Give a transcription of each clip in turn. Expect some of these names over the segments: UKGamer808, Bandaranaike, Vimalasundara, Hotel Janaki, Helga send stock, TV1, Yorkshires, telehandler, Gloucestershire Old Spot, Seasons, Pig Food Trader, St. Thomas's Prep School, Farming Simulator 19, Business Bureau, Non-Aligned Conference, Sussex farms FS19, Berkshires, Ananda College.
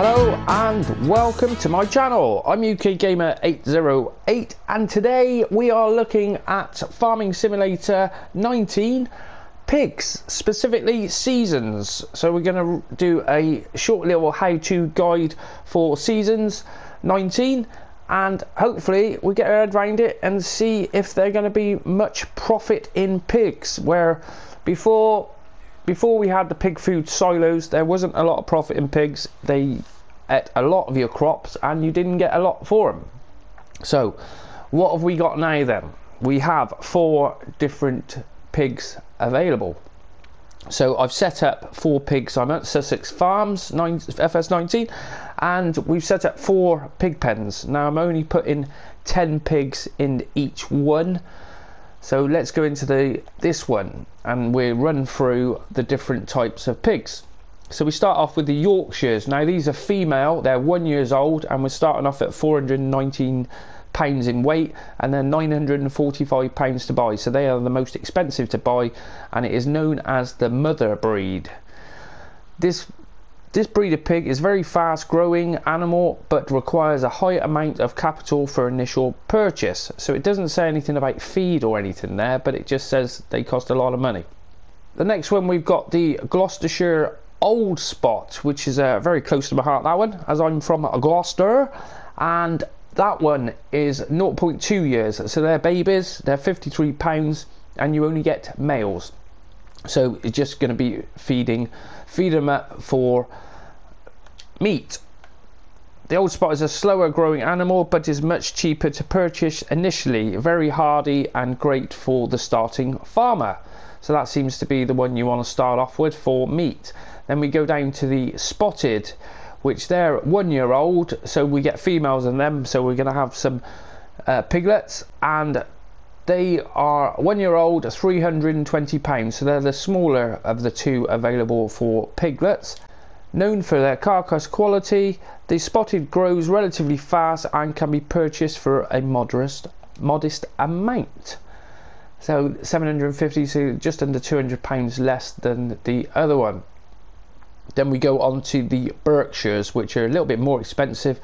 Hello and welcome to my channel. I'm UKGamer808 and today we are looking at Farming Simulator 19 pigs, specifically Seasons. So we're going to do a short little how-to guide for Seasons 19 and hopefully we get our head around it and see if they're going to be much profit in pigs, where before we had the pig food silos, there wasn't a lot of profit in pigs. They ate a lot of your crops and you didn't get a lot for them. So what have we got now then? We have 4 different pigs available. So I've set up 4 pigs. I'm at Sussex Farms FS19 and we've set up 4 pig pens. Now I'm only putting 10 pigs in each one. So let's go into this one and we'll run through the different types of pigs. So we start off with the Yorkshires. Now these are female, they're 1 year old and we're starting off at £419 in weight and they're £945 to buy. So they are the most expensive to buy and it is known as the mother breed. This breed of pig is very fast growing animal but requires a high amount of capital for initial purchase. So it doesn't say anything about feed or anything there, but it just says they cost a lot of money. The next one, we've got the Gloucestershire Old Spot, which is very close to my heart, that one, as I'm from Gloucester, and that one is 0.2 years. So they're babies, they're £53 and you only get males. So it's just going to be feed them up for meat. The Old Spot is a slower growing animal but is much cheaper to purchase initially, very hardy and great for the starting farmer. So that seems to be the one you want to start off with for meat. Then we go down to the Spotted, which they're 1 year old, so we get females in them, so we're going to have some piglets, and they are 1 year old, £320, so they're the smaller of the 2 available for piglets. Known for their carcass quality, the Spotted grows relatively fast and can be purchased for a modest amount. So £750, so just under £200 less than the other one. Then we go on to the Berkshires, which are a little bit more expensive.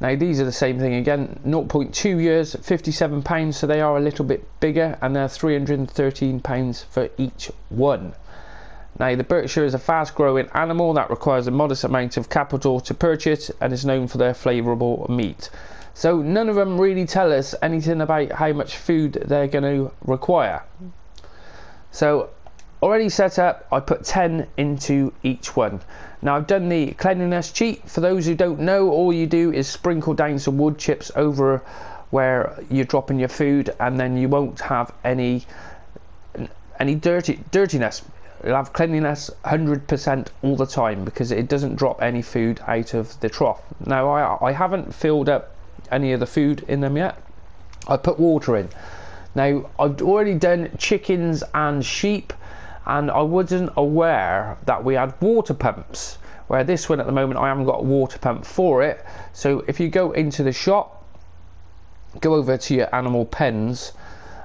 Now these are the same thing again, 0.2 years, £57, so they are a little bit bigger and they're £313 for each one. Now the Berkshire is a fast growing animal that requires a modest amount of capital to purchase and is known for their flavourable meat. So none of them really tell us anything about how much food they're going to require. So already set up, I put 10 into each one. Now I've done the cleanliness cheat. For those who don't know, all you do is sprinkle down some wood chips over where you're dropping your food and then you won't have any dirtiness. You'll have cleanliness 100% all the time because it doesn't drop any food out of the trough. Now I haven't filled up any of the food in them yet. I put water in. Now I've already done chickens and sheep, and I wasn't aware that we had water pumps, where this one at the moment I haven't got a water pump for it. So if you go into the shop, go over to your animal pens,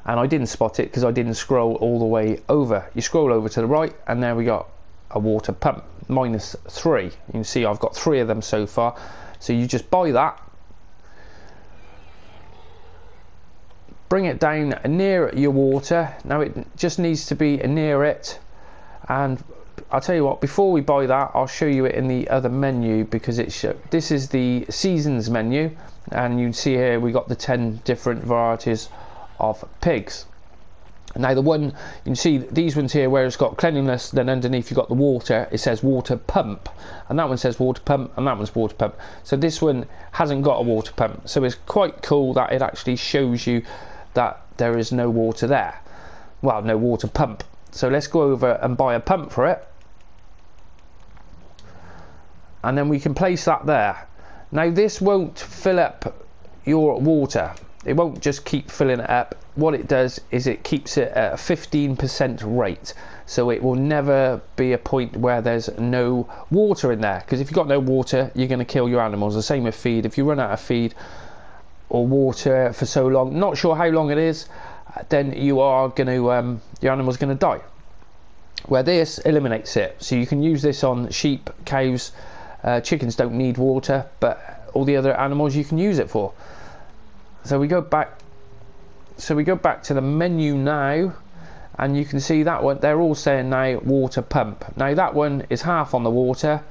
and I didn't spot it because I didn't scroll all the way over. You scroll over to the right and there we got a water pump, -3. You can see I've got 3 of them so far, so you just buy that, bring it down near your water. Now it just needs to be near it, and I'll tell you what, before we buy that, I'll show you it in the other menu, because this is the Seasons menu and you can see here we got the 10 different varieties of pigs. Now the one, you can see these ones here where it's got cleanliness, then underneath you've got the water, it says water pump, and that one says water pump and that one's water pump. So this one hasn't got a water pump, so it's quite cool that it actually shows you that there is no water there, well, no water pump. So let's go over and buy a pump for it, and then we can place that there. Now this won't fill up your water, it won't just keep filling it up. What it does is it keeps it at a 15% rate, so it will never be a point where there's no water in there, because if you've got no water you're going to kill your animals. The same with feed. If you run out of feed or water for so long, not sure how long it is, then you are going to your animal's going to die, where this eliminates it. So you can use this on sheep, cows, Chickens don't need water, but all the other animals you can use it for. So we go back. So we go back to the menu now, and you can see that one, they're all saying now water pump. Now that one is half on the water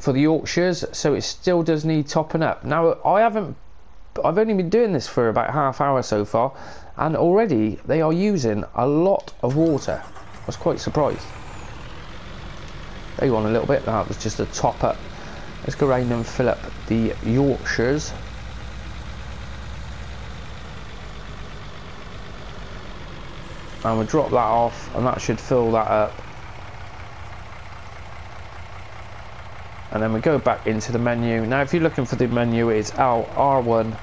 for the Yorkshires, so it still does need topping up. Now I've only been doing this for about half hour so far, and already they are using a lot of water. I was quite surprised. They want a little bit. That was just a top up. Let's go around and fill up the Yorkshires. And we'll drop that off, and that should fill that up. And then we go back into the menu. Now if you're looking for the menu, it's R1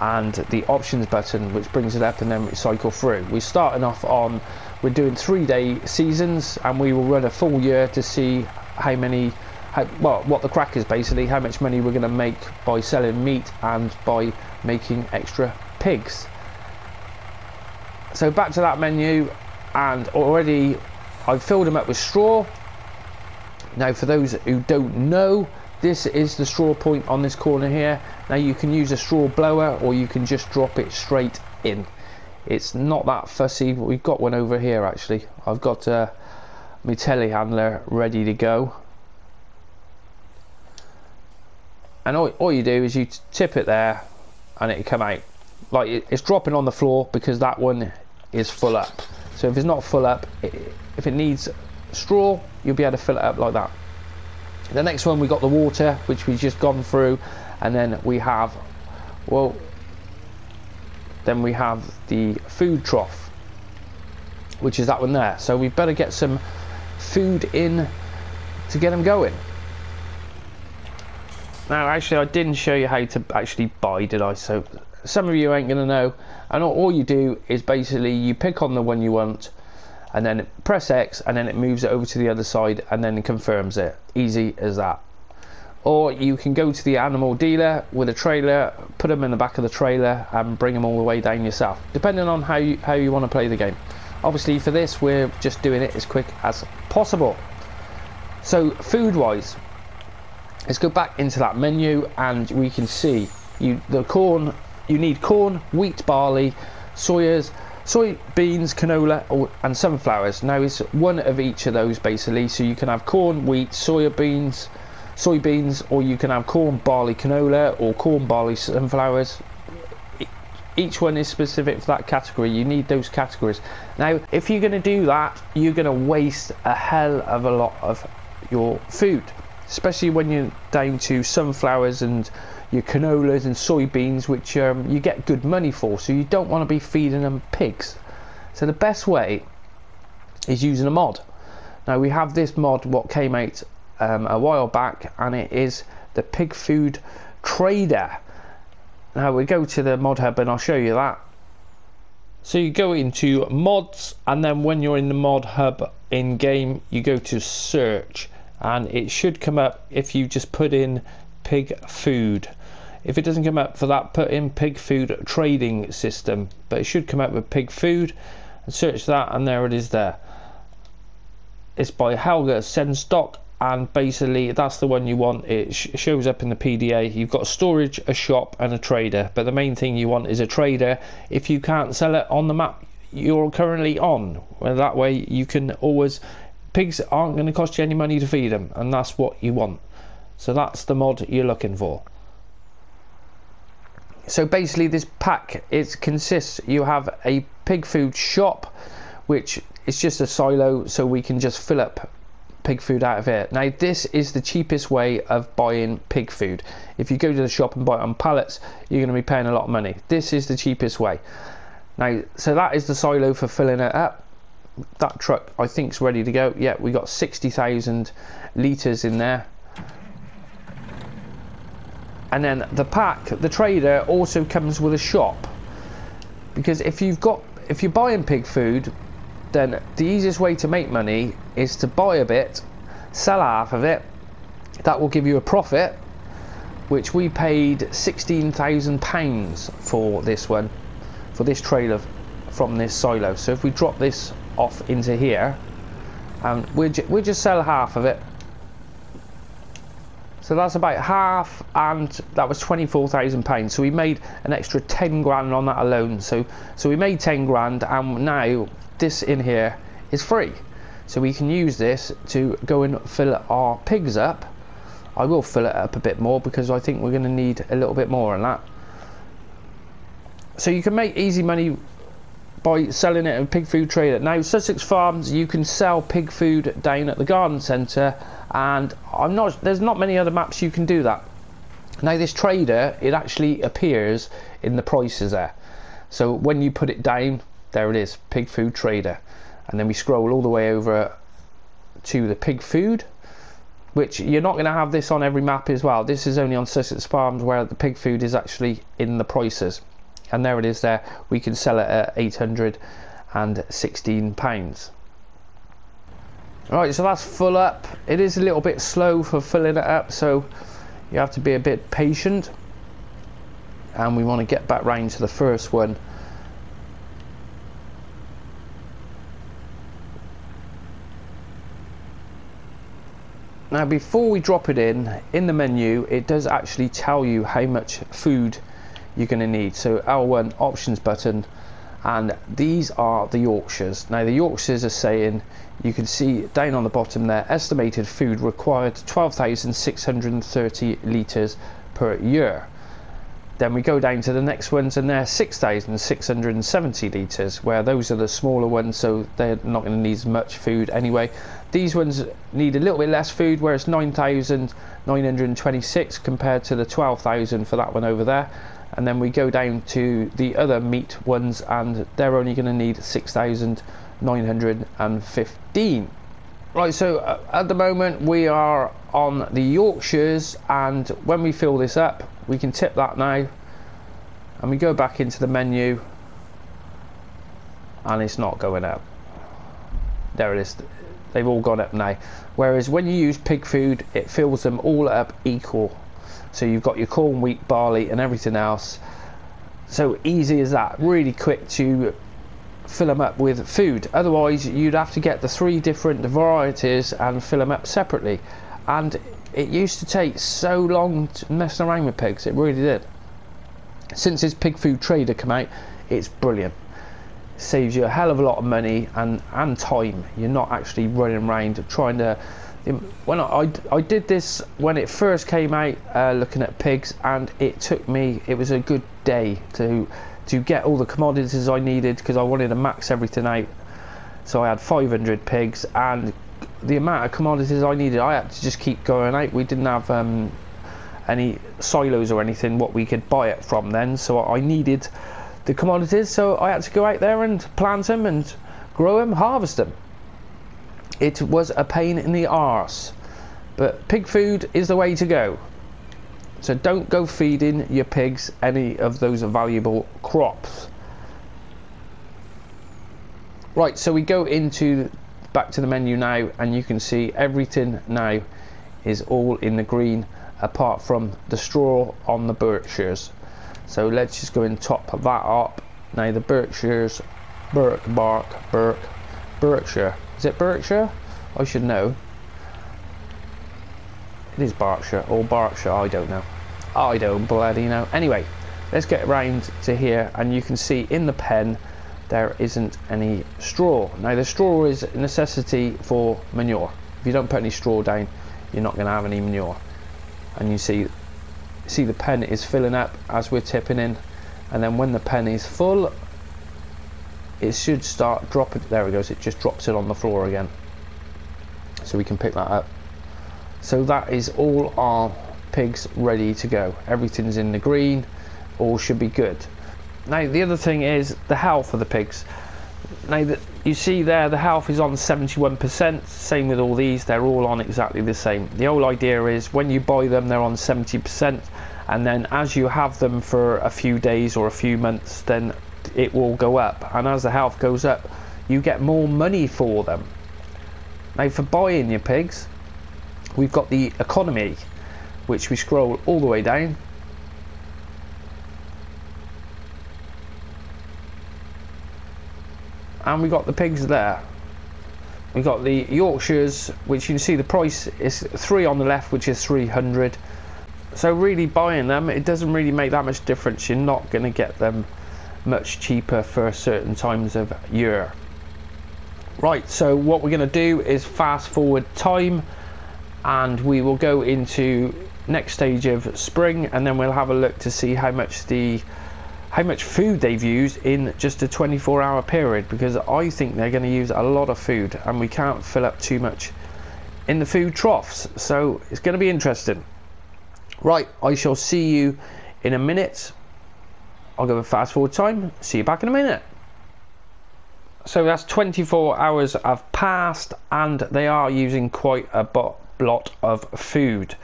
and the options button, which brings it up, and then we cycle through. We're starting off on, we're doing 3-day seasons, and we will run a full year to see how many, well, what the crack is basically, how much money we're going to make by selling meat and by making extra pigs. So back to that menu, and already I've filled them up with straw. Now for those who don't know, this is the straw point on this corner here. Now you can use a straw blower, or you can just drop it straight in. It's not that fussy. We've got one over here actually. I've got my telehandler ready to go. And all you do is you tip it there and it'll come out. Like, it's dropping on the floor because that one is full up. So if it's not full up, if it needs straw, you'll be able to fill it up like that. The next one, we got the water, which we've just gone through, and then we have, well, then we have the food trough, which is that one there. So we better get some food in to get them going. Now actually, I didn't show you how to actually buy, did I? So some of you ain't gonna know, and all you do is basically you pick on the one you want, and then press X, and then it moves it over to the other side, and then it confirms it. Easy as that. Or you can go to the animal dealer with a trailer, put them in the back of the trailer, and bring them all the way down yourself, depending on how you want to play the game. Obviously for this, we're just doing it as quick as possible. So food wise, let's go back into that menu, and we can see you need corn, wheat, barley, soybeans, canola, and sunflowers. Now it's one of each of those basically, so you can have corn, wheat, soybeans, or you can have corn, barley, canola, or corn, barley, sunflowers. Each one is specific for that category. You need those categories. Now if you're going to do that, you're going to waste a hell of a lot of your food, especially when you're down to sunflowers and your canolas and soybeans, which you get good money for, so you don't want to be feeding them pigs. So the best way is using a mod. Now we have this mod, what came out a while back, and it is the Pig Food Trader. Now we go to the mod hub, and I'll show you that. So you go into mods, and then when you're in the mod hub in game, you go to search, and it should come up. If you just put in pig food, if it doesn't come up for that, put in pig food trading system, but it should come up with pig food, and search that, and there it is. There, it's by Helga Send Stock, and basically that's the one you want. It shows up in the PDA. You've got a storage, a shop, and a trader, but the main thing you want is a trader if you can't sell it on the map you're currently on. Well, that way you can always, pigs aren't going to cost you any money to feed them, and that's what you want. So that's the mod you're looking for. So basically this pack, it consists, you have a pig food shop, which is just a silo, so we can just fill up pig food out of here. Now this is the cheapest way of buying pig food. If you go to the shop and buy it on pallets, you're going to be paying a lot of money. This is the cheapest way. Now, so that is the silo for filling it up. That truck, I think, is ready to go. Yeah, we got 60,000 litres in there. And then the pack, the trader, also comes with a shop, because if you're buying pig food, then the easiest way to make money is to buy a bit, sell half of it. That will give you a profit, which we paid £16,000 for this one, for this trailer from this silo. So if we drop this off into here, and we'll just sell half of it. So that's about half, and that was £24,000. So we made an extra 10 grand on that alone. So we made 10 grand, and now this in here is free. So we can use this to go and fill our pigs up. I will fill it up a bit more because I think we're going to need a little bit more on that. So you can make easy money by selling it at Pig Food Trader. Now, Sussex Farms, you can sell pig food down at the garden centre, and there's not many other maps you can do that. Now, this trader, it actually appears in the prices there. So when you put it down, there it is, Pig Food Trader. And then we scroll all the way over to the pig food, which you're not going to have this on every map as well. This is only on Sussex Farms, where the pig food is actually in the prices. And there it is there. We can sell it at £816. Alright, so that's full up. It is a little bit slow for filling it up, so you have to be a bit patient. And we want to get back round to the first one. Now, before we drop it in the menu, it does actually tell you how much food you're going to need. So L1 options button, and these are the Yorkshires. Now the Yorkshires are saying, you can see down on the bottom there, estimated food required 12,630 litres per year. Then we go down to the next ones, and they're 6,670 litres, where those are the smaller ones, so they're not going to need as much food anyway. These ones need a little bit less food, where it's 9,926 compared to the 12,000 for that one over there. And then we go down to the other meat ones, and they're only going to need 6,915. Right, so at the moment we are on the Yorkshires, and when we fill this up, we can tip that now, and we go back into the menu, and it's not going up. There it is. They've all gone up now. Whereas when you use pig food, it fills them all up equal. So you've got your corn, wheat, barley and everything else. So easy as that, really quick to fill them up with food. Otherwise you'd have to get the three different varieties and fill them up separately, and it used to take so long messing around with pigs, it really did. Since this Pig Food Trader come out, it's brilliant. Saves you a hell of a lot of money and time. You're not actually running around trying to... When I did this when it first came out, looking at pigs, and it took me, it was a good day to get all the commodities I needed, because I wanted to max everything out. So I had 500 pigs, and the amount of commodities I needed, I had to just keep going out. We didn't have any silos or anything what we could buy it from then, so I needed the commodities, so I had to go out there and plant them and grow them, harvest them. It was a pain in the arse, but pig food is the way to go. So don't go feeding your pigs any of those valuable crops. Right, so we go into back to the menu now, and you can see everything now is all in the green apart from the straw on the Berkshires. So let's just go and top that up. Now the Berkshires, Berkshire. Is it Berkshire? I should know. It is Berkshire or Berkshire, I don't know. I don't bloody know. Anyway, let's get round to here, and you can see in the pen there isn't any straw. Now the straw is a necessity for manure. If you don't put any straw down, you're not going to have any manure. And you see the pen is filling up as we're tipping in, and then when the pen is full, it should start dropping. There it goes, it just drops it on the floor again, so we can pick that up. So that is all our pigs ready to go. Everything's in the green, all should be good. Now the other thing is the health of the pigs. Now that you see there, the health is on 71%, same with all these, they're all on exactly the same. The whole idea is when you buy them, they're on 70%, and then as you have them for a few days or a few months, then it will go up, and as the health goes up, you get more money for them. Now for buying your pigs, we've got the economy, which we scroll all the way down, and we got the pigs there. We've got the Yorkshires, which you can see the price is 3 on the left, which is 300. So really buying them, it doesn't really make that much difference. You're not going to get them much cheaper for certain times of year. Right, so what we're going to do is fast forward time, and we will go into next stage of spring, and then we'll have a look to see how much food they've used in just a 24-hour period, because I think they're going to use a lot of food, and we can't fill up too much in the food troughs, so it's going to be interesting. Right, I shall see you in a minute. I'll go with fast forward time, see you back in a minute. So that's 24 hours have passed, and they are using quite a lot of food,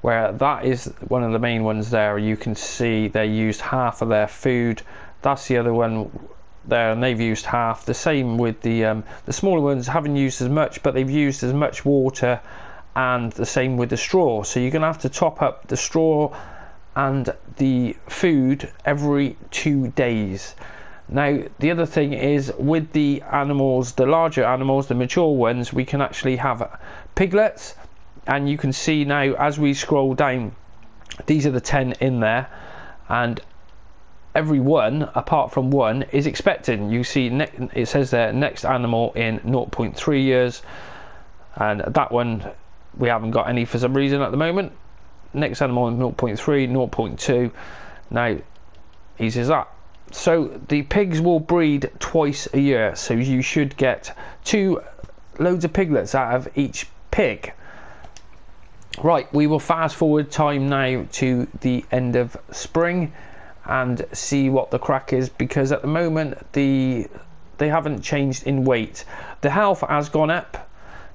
where that is one of the main ones there. You can see they used half of their food. That's the other one there, and they've used half. The same with the smaller ones, haven't used as much, but they've used as much water, and the same with the straw. So you're gonna have to top up the straw and the food every 2 days. Now the other thing is, with the animals, the larger animals, the mature ones, we can actually have piglets. And you can see now, as we scroll down, these are the 10 in there, and every one apart from one is expecting. You see it says there, next animal in 0.3 years, and that one we haven't got any for some reason at the moment. Next animal in 0.3, 0.2. Now he says that. So the pigs will breed twice a year, so you should get 2 loads of piglets out of each pig. Right, we will fast forward time now to the end of spring and see what the crack is, because at the moment they haven't changed in weight. The health has gone up.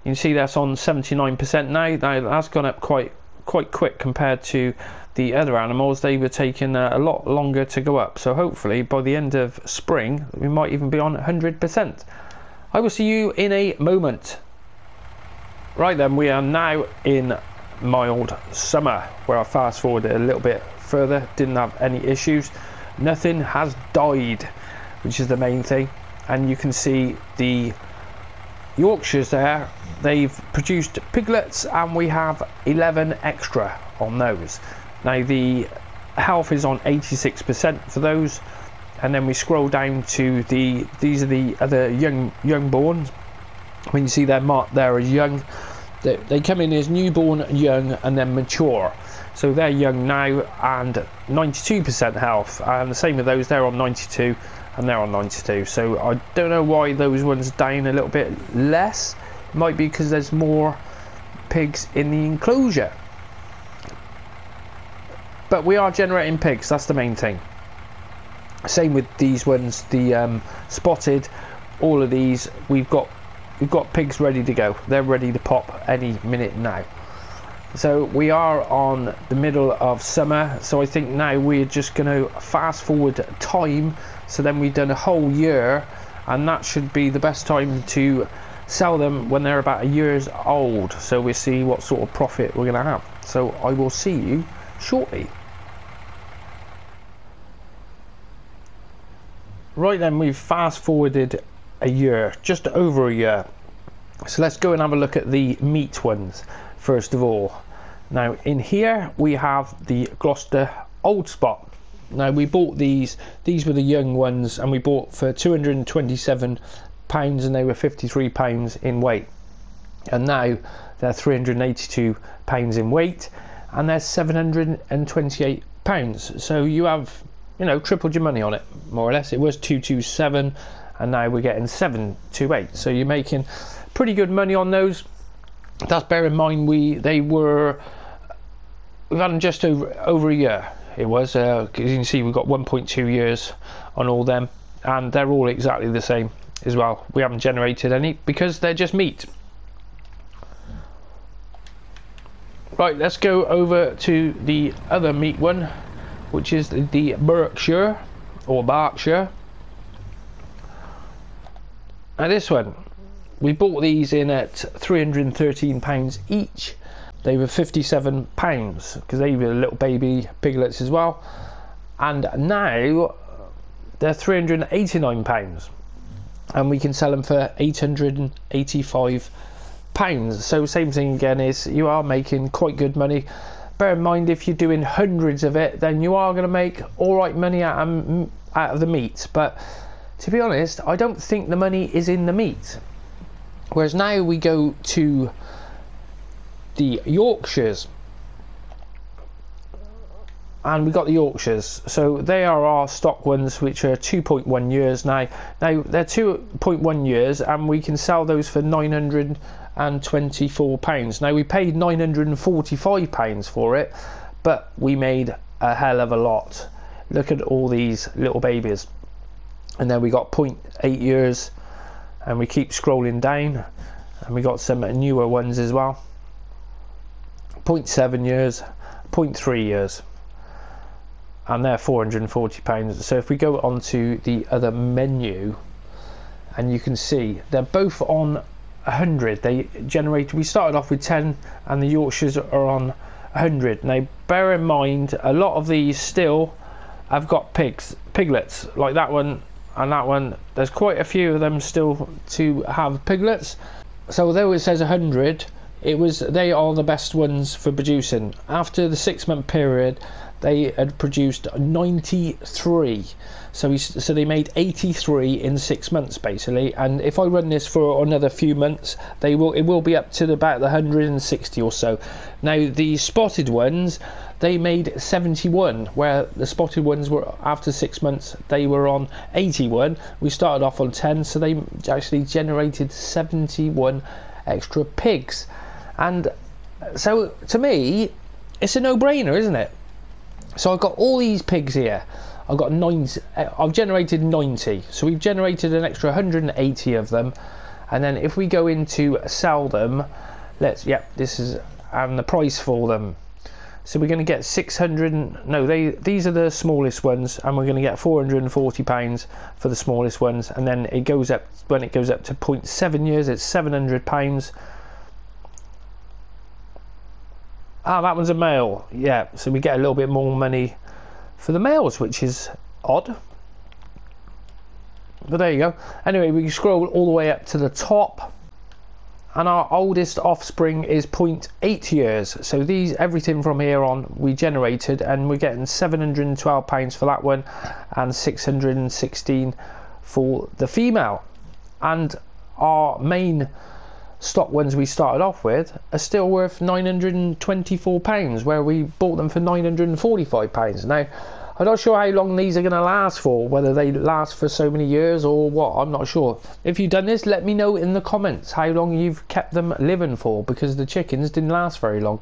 You can see that's on 79% now. Now that's gone up quite quick compared to the other animals. They were taking a lot longer to go up, so hopefully by the end of spring we might even be on 100%. I will see you in a moment. Right then, we are now in mild summer, where I fast forwarded a little bit further. Didn't have any issues. Nothing has died, which is the main thing. And you can see the Yorkshires there, they've produced piglets, and we have 11 extra on those. Now the health is on 86% for those, and then we scroll down to these are the other young borns. When you see they're marked there as young, they come in as newborn, young, and then mature. So they're young now, and 92% health, and the same with those. They're on 92 and they're on 92. So I don't know why those ones are down a little bit less. It might be because there's more pigs in the enclosure, but we are generating pigs, that's the main thing. Same with these ones, the spotted, all of these. We've got pigs ready to go. They're ready to pop any minute now. So we are on the middle of summer, so I think now we're just going to fast forward time, so then we've done a whole year, and that should be the best time to sell them, when they're about a year old, so we'll see what sort of profit we're going to have. So I will see you shortly. Right then, we've fast forwarded a year, just over a year, so let's go and have a look at the meat ones first of all. Now in here we have the Gloucester Old Spot. Now we bought these were the young ones, and we bought for £227, and they were £53 in weight, and now they're £382 in weight, and they're £728. So you have, you know, tripled your money on it, more or less. It was 227, and now we're getting 728, so you're making pretty good money on those. That's, bear in mind, we've had them just over a year. It was, as you can see, we've got 1.2 years on all them, and they're all exactly the same as well. We haven't generated any because they're just meat. Right, let's go over to the other meat one, which is the Berkshire or Berkshire. Now this one, we bought these in at £313 each. They were £57 because they were little baby piglets as well, and now they're £389. and we can sell them for £885. So same thing again, is you are making quite good money. Bear in mind, if you're doing hundreds of it, then you are going to make all right money out of the meat. But to be honest, I don't think the money is in the meat. Whereas now we go to the Yorkshires, and we got the Yorkshires. So they are our stock ones, which are 2.1 years now. Now they're 2.1 years, and we can sell those for £924. Now we paid £945 for it, but we made a hell of a lot. Look at all these little babies. And then we got 0.8 years, and we keep scrolling down, and we got some newer ones as well. 0.7 years, 0.3 years. And they're £440. So if we go on to the other menu, and you can see they're both on 100. They generated, we started off with 10, and the Yorkshires are on 100. Now bear in mind, a lot of these still have got piglets, like that one and that one. There's quite a few of them still to have piglets. So although it says 100, they are the best ones for producing. After the 6-month period, they had produced 93, so they made 83 in 6 months basically. And if I run this for another few months, it will be up to about 160 or so. Now the spotted ones, they made 71, where the spotted ones were, after 6 months, they were on 81. We started off on 10, so they actually generated 71 extra pigs. And so to me, it's a no-brainer, isn't it? So I've got all these pigs here. I've got 90. I've generated 90. So we've generated an extra 180 of them. And then if we go in to sell them, this is the price for them. So we're going to get 600. No, these are the smallest ones, and we're going to get £440 for the smallest ones. And then it goes up when it goes up to 0.7 years. It's £700. Ah, that one's a male, yeah, so we get a little bit more money for the males, which is odd, but there you go. Anyway, we can scroll all the way up to the top, and our oldest offspring is 0.8 years. So these, everything from here on, we generated, and we're getting £712 for that one, and £616 for the female. And our main stock ones we started off with are still worth £924, where we bought them for £945. Now I'm not sure how long these are going to last for, whether they last for so many years or what, I'm not sure. If you've done this, let me know in the comments how long you've kept them living for, because the chickens didn't last very long,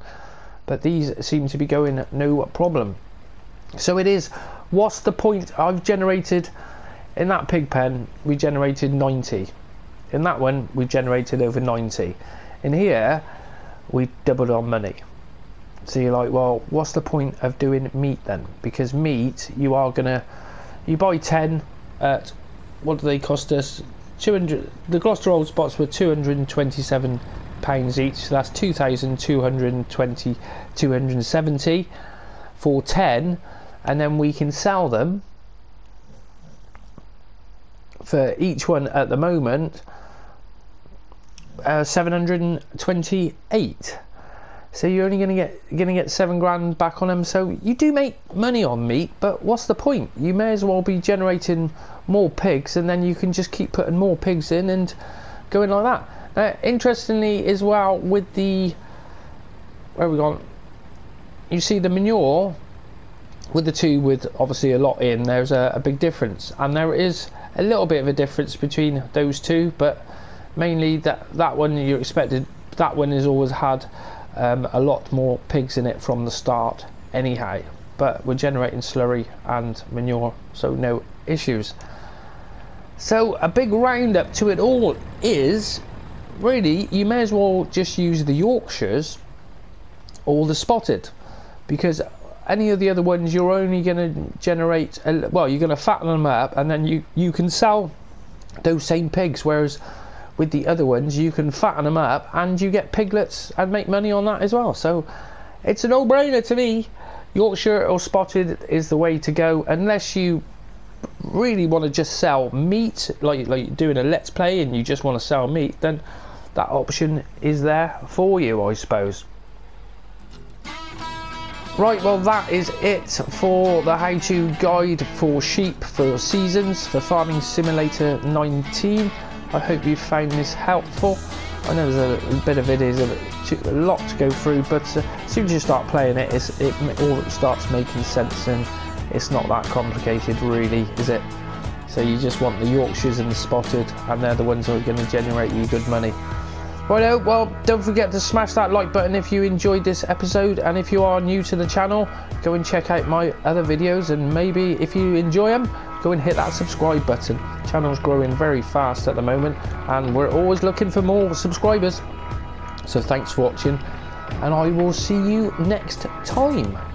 but these seem to be going no problem. So it is, what's the point? I've generated in that pig pen, we generated 90. In that one, we generated over 90. In here, we doubled our money. So you're like, well, what's the point of doing meat then? Because meat, you buy 10 at, what do they cost us? 200. The Gloucestershire Old Spots were £227 each. So that's 2,270 for 10, and then we can sell them for each one at the moment 728. So you're only gonna get £7,000 back on them. So you do make money on meat, but what's the point? You may as well be generating more pigs, and then you can just keep putting more pigs in and going like that. Now, interestingly as well, with the, where have we gone? You see the manure with the two with obviously a lot in. There's a big difference, and there is a little bit of a difference between those two, but mainly that one you expected, that one has always had a lot more pigs in it from the start anyhow, but we're generating slurry and manure, so no issues. So a big roundup to it all is, really, you may as well just use the Yorkshires or the spotted, because any of the other ones, you're only going to generate, well, you're going to fatten them up, and then you can sell those same pigs, whereas with the other ones, you can fatten them up and you get piglets and make money on that as well. So it's a no-brainer to me. Yorkshire or spotted is the way to go, unless you really want to just sell meat, like doing a let's play and you just want to sell meat, then that option is there for you, I suppose. Right, well that is it for the how-to guide for sheep for Seasons for Farming Simulator 19. I hope you found this helpful. I know there's a bit of videos of it, a lot to go through, but as soon as you start playing it, it all starts making sense, and it's not that complicated really, is it? So you just want the Yorkshires and the spotted, and they're the ones that are going to generate you good money. Righto, well don't forget to smash that like button if you enjoyed this episode, and if you are new to the channel, go and check out my other videos, and maybe if you enjoy them, go and hit that subscribe button. The channel's growing very fast at the moment, and we're always looking for more subscribers. So thanks for watching, and I will see you next time.